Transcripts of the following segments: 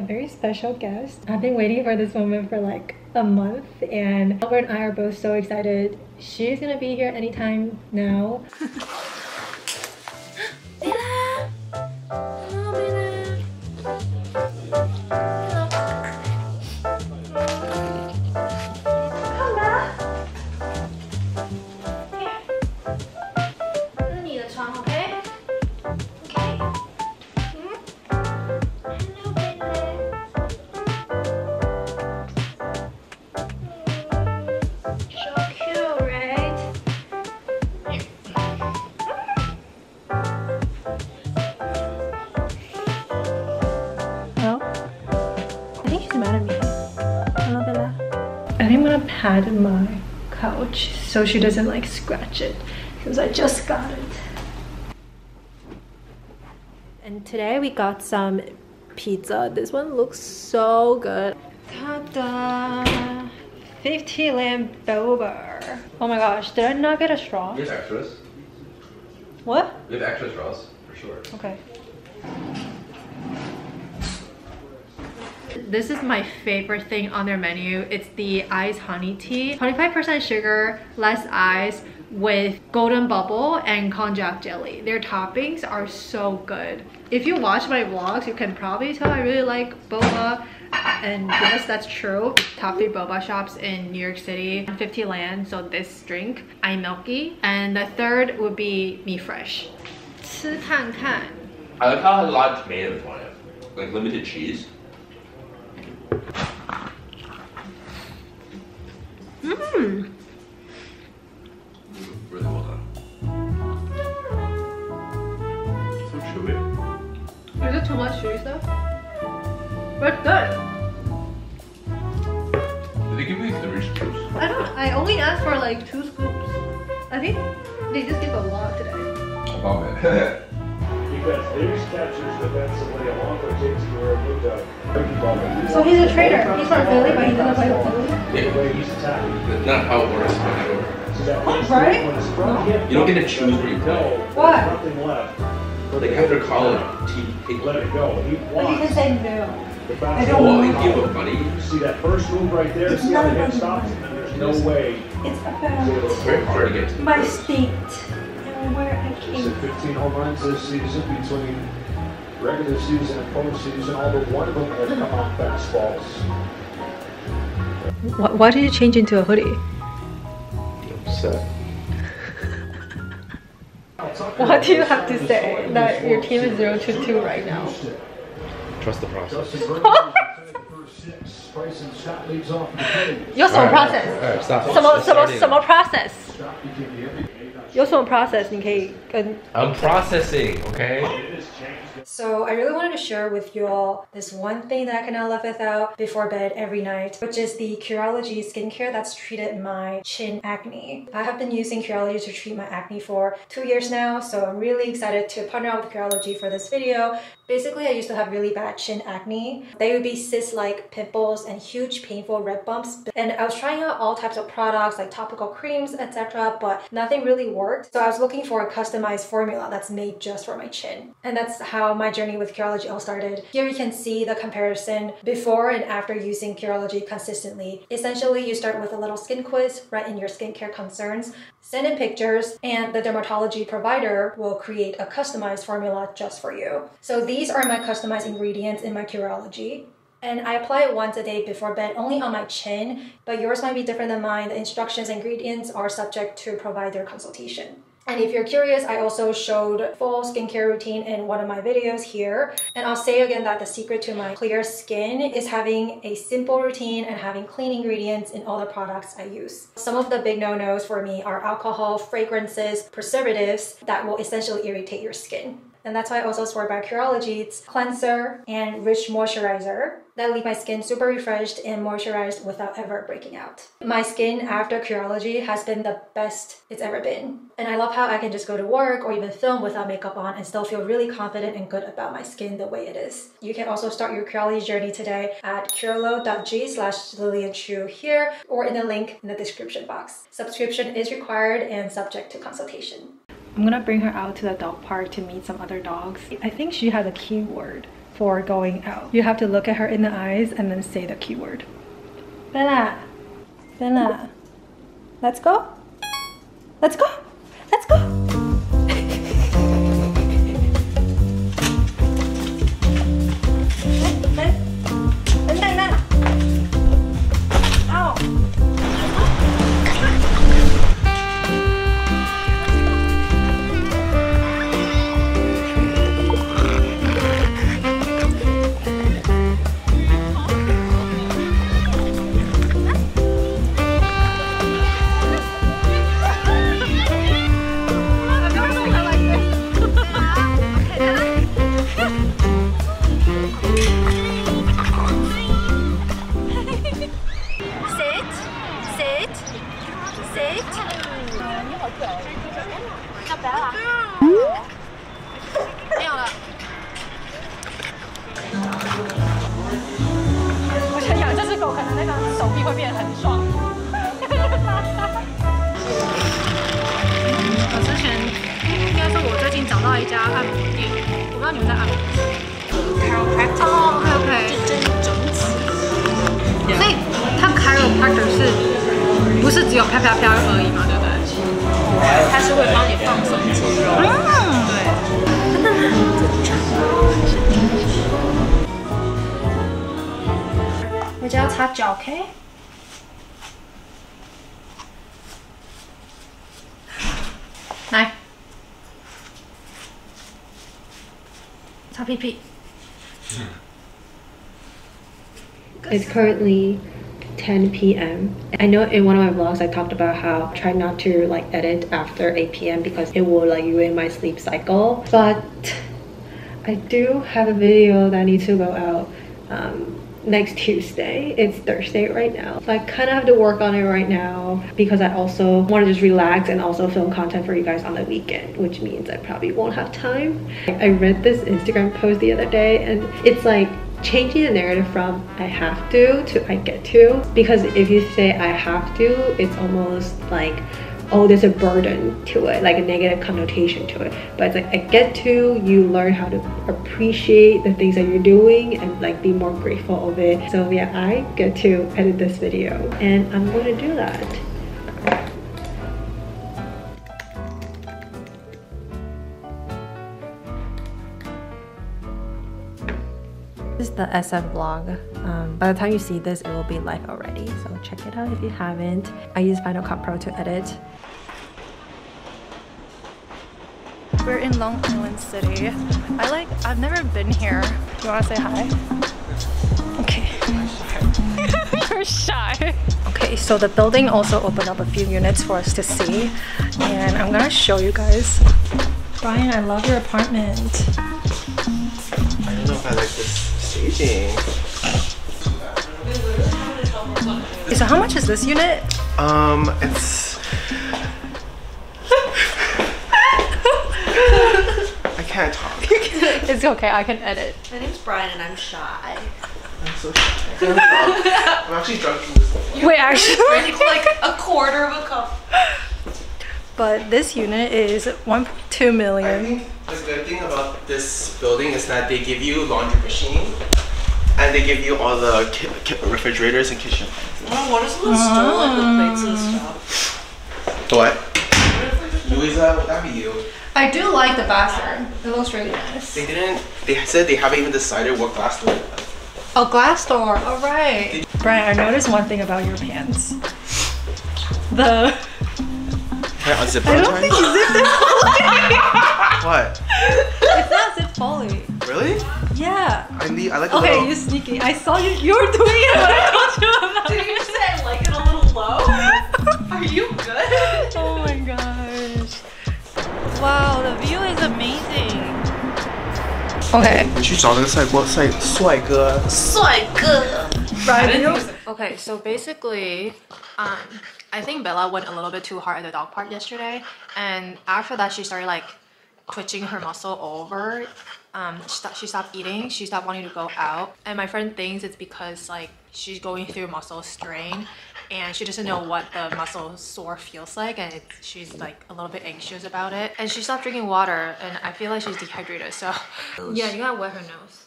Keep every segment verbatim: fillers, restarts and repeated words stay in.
a very special guest. I've been waiting for this moment for like a month, and Albert and I are both so excited. She's gonna be here anytime now. Had my couch so she doesn't like scratch it, because I just got it. And today we got some pizza. This one looks so good. Ta-da! fifty lamb boba. Oh my gosh, did I not get a straw? We have extras. What? We have extra straws for sure. Okay. This is my favorite thing on their menu. It's the ice honey tea. twenty-five percent sugar, less ice, with golden bubble and konjac jelly. Their toppings are so good. If you watch my vlogs, you can probably tell I really like boba. And yes, that's true. Top three boba shops in New York City. fifty land, so this drink, iMilky. And the third would be Me Fresh. I like how it has a lot of tomatoes on it. Like limited cheese. Mmm. Really well done. So chewy. Is it too much chewy stuff? But it's good. Did they give me three scoops? I don't. I only asked for like two scoops. I think they just give a lot today. I love it. Because news captures events of way along the takes you were moved up. So he's a traitor. He's from Philly, but he doesn't play with Philly. That's not how it works. What? Right? No. You don't get to choose where you go. What? They have their college team. Let it go. Because they know. They don't want to give a buddy. See that first move right there? It's not a stops. There's no way. It's about very hard to get to my state. Where I came. fifteen home runs this season between regular season and postseason. All but one of them have come off fastballs. Why, why did you change into a hoodie? I'm upset. What do you have to say that your team is zero to two right now? Trust the process. You're so process. Some more process. Process, I'm processing, okay? So I really wanted to share with you all this one thing that I cannot live without before bed every night, which is the Curology skincare that's treated my chin acne. I have been using Curology to treat my acne for two years now, so I'm really excited to partner up with Curology for this video. Basically, I used to have really bad chin acne. They would be cyst-like pimples and huge painful red bumps, and I was trying out all types of products like topical creams, et cetera, but nothing really worked. So I was looking for a customized formula that's made just for my chin, and that's how my journey with Curology all started. Here you can see the comparison before and after using Curology consistently. Essentially, you start with a little skin quiz, write in your skincare concerns, send in pictures, and the dermatology provider will create a customized formula just for you. So these are my customized ingredients in my Curology. And I apply it once a day before bed, only on my chin, but yours might be different than mine. The instructions and ingredients are subject to provider consultation. And if you're curious, I also showed full skincare routine in one of my videos here. And I'll say again that the secret to my clear skin is having a simple routine and having clean ingredients in all the products I use. Some of the big no-nos for me are alcohol, fragrances, preservatives that will essentially irritate your skin. And that's why I also swear by Curology. It's cleanser and rich moisturizer that leave my skin super refreshed and moisturized without ever breaking out. My skin after Curology has been the best it's ever been. And I love how I can just go to work or even film without makeup on and still feel really confident and good about my skin the way it is. You can also start your Curology journey today at curolo.g slash Lillian Chiu here or in the link in the description box. Subscription is required and subject to consultation. I'm gonna bring her out to the dog park to meet some other dogs. I think she has a keyword for going out. You have to look at her in the eyes and then say the keyword. Bella, Bella, let's go. Let's go. Let's go. Okay. Nine. It's currently ten P M I know in one of my vlogs I talked about how I try not to like edit after eight P M because it will like ruin my sleep cycle. But I do have a video that needs to go out. Um, next Tuesday. It's Thursday right now, so I kind of have to work on it right now because I also want to just relax and also film content for you guys on the weekend, which means I probably won't have time. I read this Instagram post the other day and it's like changing the narrative from I have to to I get to, because if you say I have to, it's almost like, oh, there's a burden to it, like a negative connotation to it. But it's like, I get to, you learn how to appreciate the things that you're doing and like be more grateful of it. So yeah, I get to edit this video and I'm gonna do that. This is the S F vlog. Um, by the time you see this, it will be live already, so check it out if you haven't. I use Final Cut Pro to edit. We're in Long Island City. I like, I've never been here. You wanna say hi? Okay. You're shy. Okay, so the building also opened up a few units for us to see, and I'm gonna show you guys. Brian, I love your apartment. I don't know if I like this. So how much is this unit? Um, it's... I can't talk. It's okay, I can edit. My name's Brian and I'm shy. I'm so shy. I'm, I'm actually drunk from this one. Wait, actually? Like a quarter of a cup. But this unit is one point two million. I think the good thing about this building is that they give you laundry machine and they give you all the ki ki refrigerators and kitchen appliances. Oh, what is the mm. store like the plates and stuff? What? Louisa, would that be you? I do like the bathroom. It looks really nice. They didn't, they said they haven't even decided what glass door. Oh, glass door, all right. Brian, I noticed one thing about your pants. The... Can I unzip I don't time? think you zipped it fully. What? It's not zipped fully. Really? Yeah. I need. I like. Okay, little... you sneaky. I saw you. You were doing it. But I told you about. Did you say I like it a little low? Are you good? Oh my gosh! Wow, the view is amazing. Okay. Right? Okay, so basically, um. I think Bella went a little bit too hard at the dog park yesterday, and after that she started like twitching her muscle over. Um, she, she stopped eating, she stopped wanting to go out, and my friend thinks it's because like she's going through muscle strain and she doesn't know what the muscle sore feels like, and it, she's like a little bit anxious about it. And she stopped drinking water and I feel like she's dehydrated, so... Yeah, you gotta wet her nose.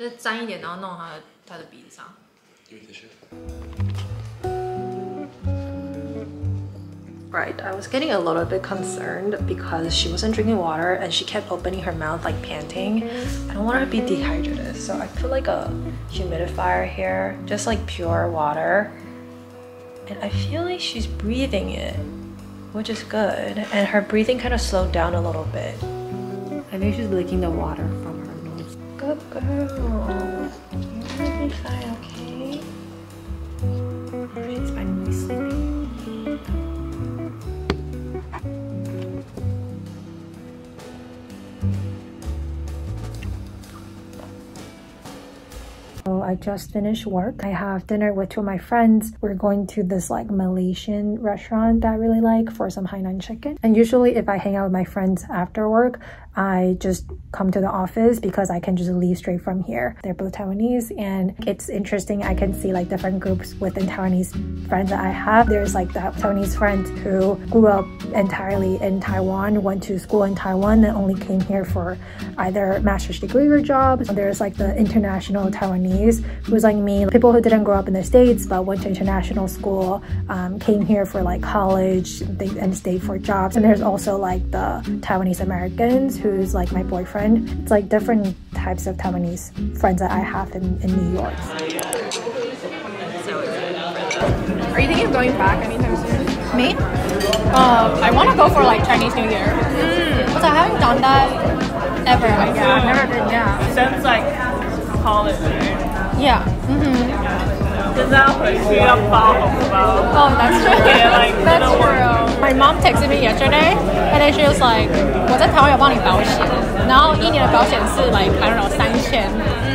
就是沾一点，然后弄他的他的鼻子上。Right, I was getting a little bit concerned because she wasn't drinking water and she kept opening her mouth like panting. I don't want her to be dehydrated, so I put like a humidifier here, just like pure water. And I feel like she's breathing it, which is good. And her breathing kind of slowed down a little bit. I think she's licking the water from her nose. Good girl. You're gonna be fine, okay? She's finally sleeping. I just finished work. I have dinner with two of my friends. We're going to this like Malaysian restaurant that I really like for some Hainan chicken. And usually if I hang out with my friends after work, I just come to the office because I can just leave straight from here. They're both Taiwanese and it's interesting. I can see like different groups within Taiwanese friends that I have. There's like the Taiwanese friends who grew up entirely in Taiwan, went to school in Taiwan and only came here for either master's degree or jobs. There's like the international Taiwanese who's like me, people who didn't grow up in the States but went to international school, um, came here for like college and stayed for jobs. And there's also like the Taiwanese Americans who's like my boyfriend. It's like different types of Taiwanese friends that I have in, in New York. Are you thinking of going back anytime soon? Me? Um, I want to go for like Chinese New Year. Mm. But I haven't done that ever. Like, yeah, I've never been, yeah. Since like college, right? Yeah. Mm-hmm. Oh, that's true. Yeah, like, that's true. My mom texted me yesterday, and then she was like, "我在台湾有帮你保险，然后一年的保险是 like I don't know三千。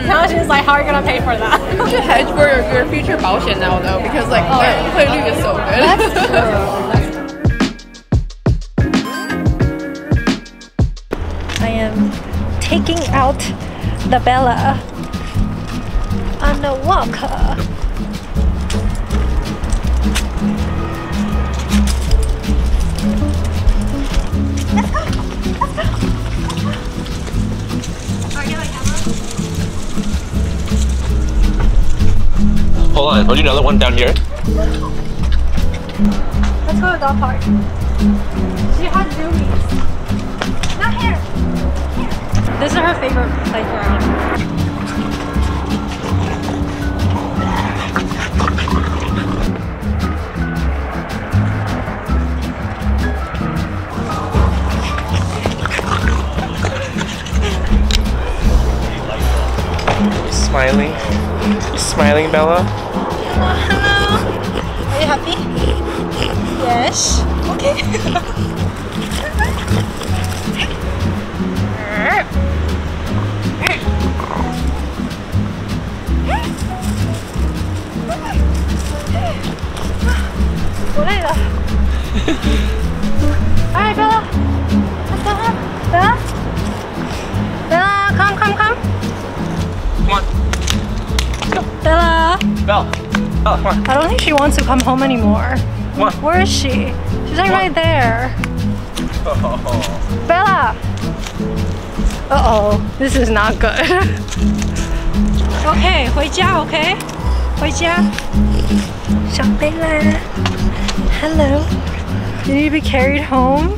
然后 she was like, "How are you gonna pay for that?" You hedge for your, your future保险 now though, because like oh, that okay. Clearly is so good. That's true. I am taking out the Bella on the walker. Hold on, don't you know that one down here? No. Let's go to the dog park. She has zoomies. Not here. Here. This is her favorite playground. Smiling. Smiling Bella. Oh, hello. Are you happy? Yes. Okay. Alright, Bella. Let's go home. Bella? Bella, come, come, come. Come on. Bella! Bella! Bella, come on. I don't think she wants to come home anymore. Come on. Where is she? She's like right there. Oh. Bella! Uh-oh. This is not good. Okay, 回家, okay? 回家. Shopping. Hello. You need to be carried home?